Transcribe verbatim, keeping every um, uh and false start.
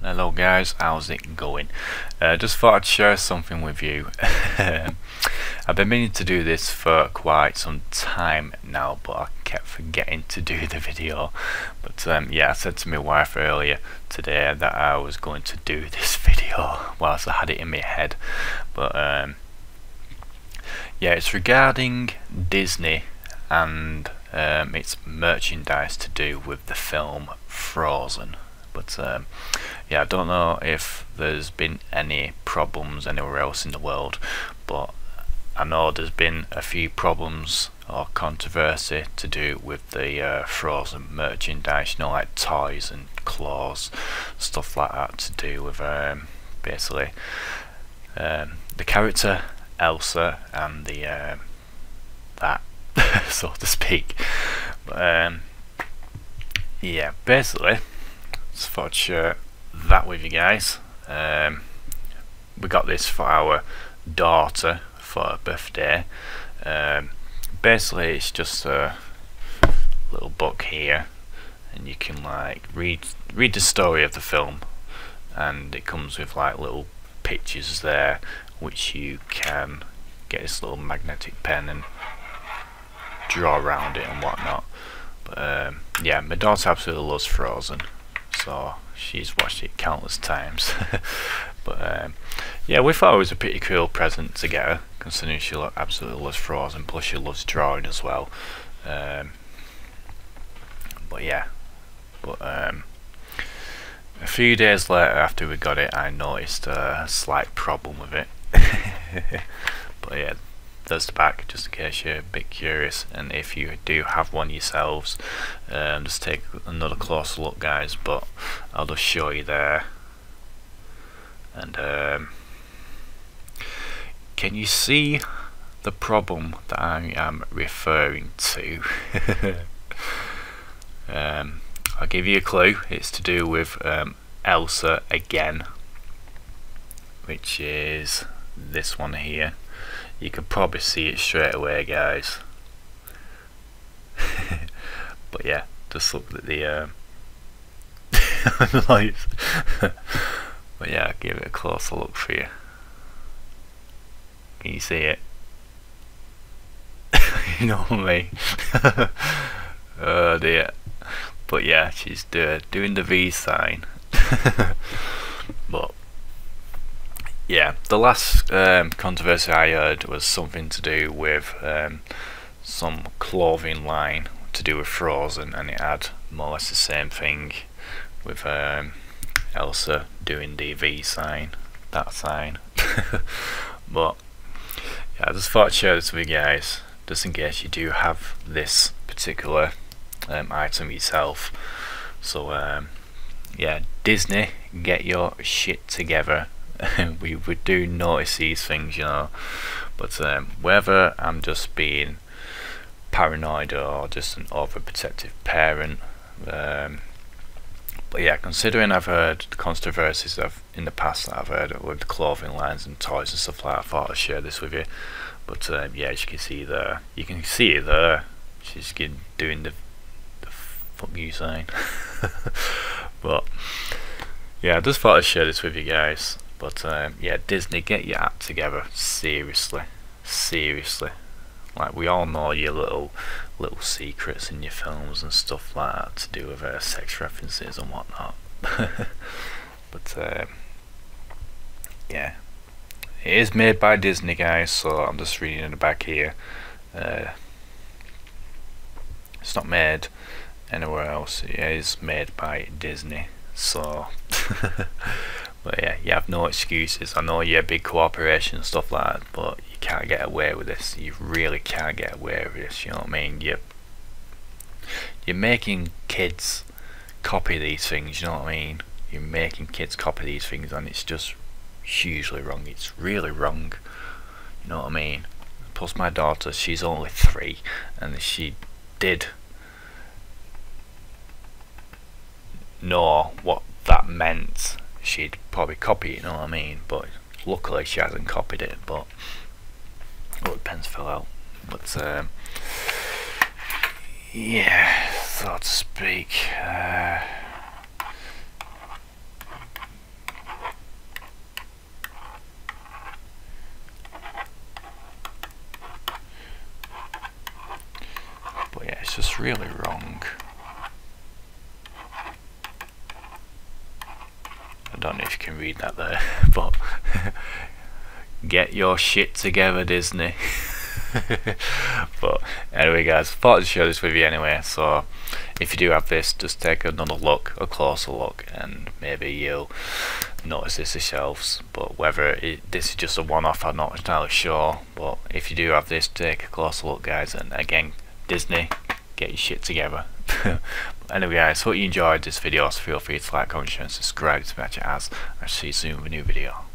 Hello guys, how's it going? Uh, just thought I'd share something with you. I've been meaning to do this for quite some time now, but I kept forgetting to do the video. But um, yeah, I said to my wife earlier today that I was going to do this video whilst I had it in my head. But um, yeah, it's regarding Disney and um, its merchandise to do with the film Frozen. But um, yeah, I don't know if there's been any problems anywhere else in the world, but I know there's been a few problems or controversy to do with the uh, Frozen merchandise, you know, like toys and claws, stuff like that, to do with um, basically um, the character Elsa and the uh, that, so to speak. But, um, yeah, basically, so thought I'd share that with you guys. Um, we got this for our daughter for her birthday. Um, basically, it's just a little book here, and you can like read read the story of the film, and it comes with like little pictures there, which you can get this little magnetic pen and draw around it and whatnot. But um, yeah, my daughter absolutely loves Frozen. So she's watched it countless times. But um, yeah, we thought it was a pretty cool present to get her, considering she absolutely loves Frozen, plus she loves drawing as well. Um, but yeah, but um, a few days later after we got it, I noticed a slight problem with it. But yeah, there's the back, just in case you're a bit curious, and if you do have one yourselves, um, just take another closer look guys, but I'll just show you there. And um, can you see the problem that I am referring to? um, I'll give you a clue. It's to do with um, Elsa again, which is this one here. You can probably see it straight away guys. But yeah, just look at the um lights. But yeah, I'll give it a closer look for you. Can you see it? You know me. Oh dear. But yeah, she's do doing the V sign. But yeah, the last um, controversy I heard was something to do with um, some clothing line to do with Frozen, and it had more or less the same thing with um, Elsa doing the V sign, that sign. But yeah, I just thought I'd share this with you guys, just in case you do have this particular um, item yourself. So um, yeah, Disney, get your shit together. we, we do notice these things, you know, but um, whether I'm just being paranoid or just an overprotective parent, um, but yeah, considering I've heard controversies I've, in the past that I've heard with clothing lines and toys and stuff like that, I thought I'd share this with you. But um, yeah, as you can see there, you can see it there, she's doing the, the fuck you sign. But yeah, I just thought I'd share this with you guys. But um, yeah, Disney, get your act together, seriously, seriously. Like, we all know your little little secrets in your films and stuff like that to do with uh, sex references and whatnot. But um, yeah, it is made by Disney guys, so I'm just reading in the back here. Uh, it's not made anywhere else, it is made by Disney, so... But yeah, you have no excuses. I know you're a big corporation and stuff like that, but you can't get away with this. You really can't get away with this, you know what I mean? You're, you're making kids copy these things, you know what I mean? You're making kids copy these things, and it's just hugely wrong. It's really wrong, you know what I mean? Plus my daughter, she's only three, and she did know what that meant. She'd probably copy it, you know what I mean, but luckily she hasn't copied it. But oh, the pens fell out. But um, yeah, so to speak, uh, This is really wrong. I don't know if you can read that there, but get your shit together, Disney. But anyway guys, thought I'd share this with you anyway, so if you do have this, just take another look, a closer look, and maybe you'll notice this yourselves. But whether it, this is just a one-off, I'm not entirely sure, but if you do have this, take a closer look guys, and again, Disney, get your shit together. Anyway guys, hope you enjoyed this video, so feel free to like, comment, share and subscribe to my channel. I'll see you soon with a new video.